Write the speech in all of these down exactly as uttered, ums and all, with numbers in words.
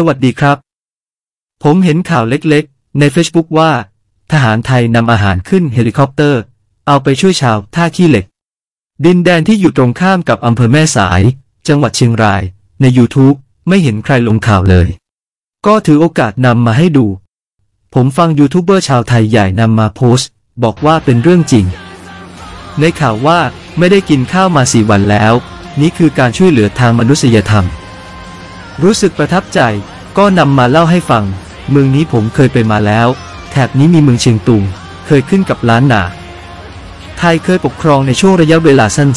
สวัสดีครับผมเห็นข่าวเล็กๆใน เฟซบุ๊ก ว่าทหารไทยนำอาหารขึ้นเฮลิคอปเตอร์เอาไปช่วยชาวท่าขี้เหล็กดินแดนที่อยู่ตรงข้ามกับอำเภอแม่สายจังหวัดเชียงรายใน ยูทูบ ไม่เห็นใครลงข่าวเลยก็ถือโอกาสนำมาให้ดูผมฟังยูทูบเบอร์ชาวไทยใหญ่นำมาโพสต์บอกว่าเป็นเรื่องจริงในข่าวว่าไม่ได้กินข้าวมาสี่วันแล้วนี่คือการช่วยเหลือทางมนุษยธรรมรู้สึกประทับใจก็นำมาเล่าให้ฟังเมืองนี้ผมเคยไปมาแล้วแถบนี้มีเมืองเชียงตุงเคยขึ้นกับล้านนาไทยเคยปกครองในช่วงระยะเวลาสั้น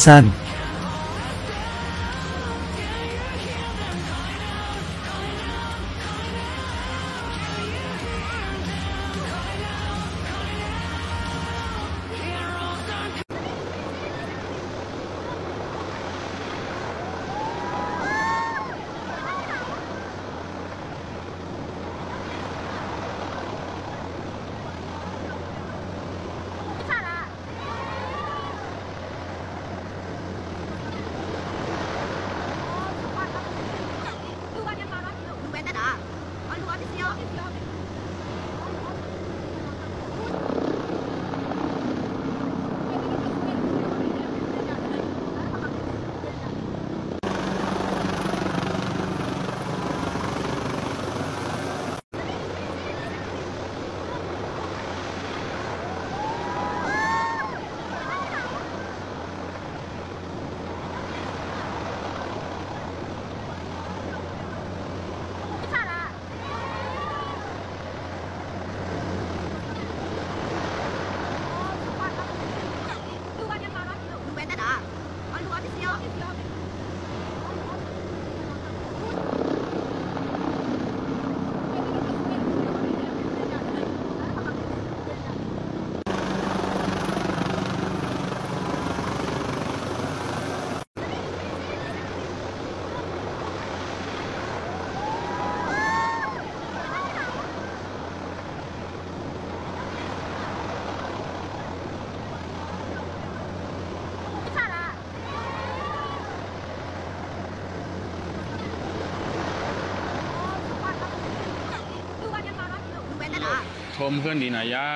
ชมเพื่อนดีหน่อยยา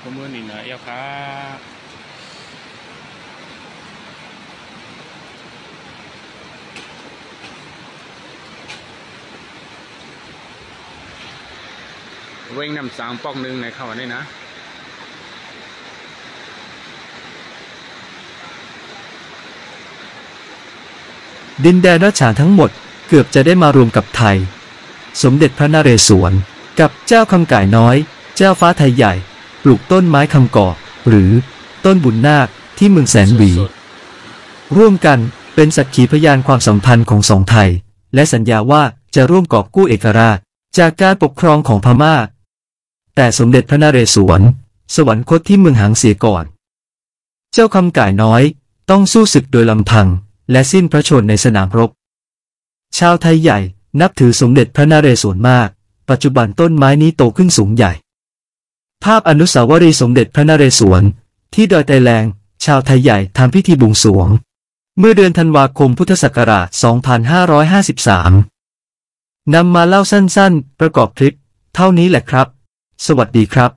ชมเพื่อนดีหน่อยเอวครับเว้งน้ำสางปอกนึงในเข้ามาได้นะดินแดนรัชฉานทั้งหมดเกือบจะได้มารวมกับไทยสมเด็จพระนเรศวรกับเจ้าคำก่ายน้อยเจ้าฟ้าไทยใหญ่ปลูกต้นไม้คำกอกหรือต้นบุญนาคที่เมืองแสนหวีร่วมกันเป็นสักขีพยานความสัมพันธ์ของสองไทยและสัญญาว่าจะร่วมกอบกู้เอกราชจากการปกครองของพม่าแต่สมเด็จพระนเรศวรสวรรคตที่เมืองหางเสียก่อนเจ้าคำก่ายน้อยต้องสู้ศึกโดยลำพังและสิ้นพระชนม์ในสนามรบชาวไทยใหญ่นับถือสมเด็จพระนเรศวรมากปัจจุบันต้นไม้นี้โตขึ้นสูงใหญ่ภาพอนุสาวรีย์สมเด็จพระนเรศวรที่ดอยไตแลงชาวไทยใหญ่ทำพิธีบวงสรวงเมื่อเดือนธันวาคมพุทธศักราช สองพันห้าร้อยห้าสิบสาม นำมาเล่าสั้นๆประกอบคลิปเท่านี้แหละครับสวัสดีครับ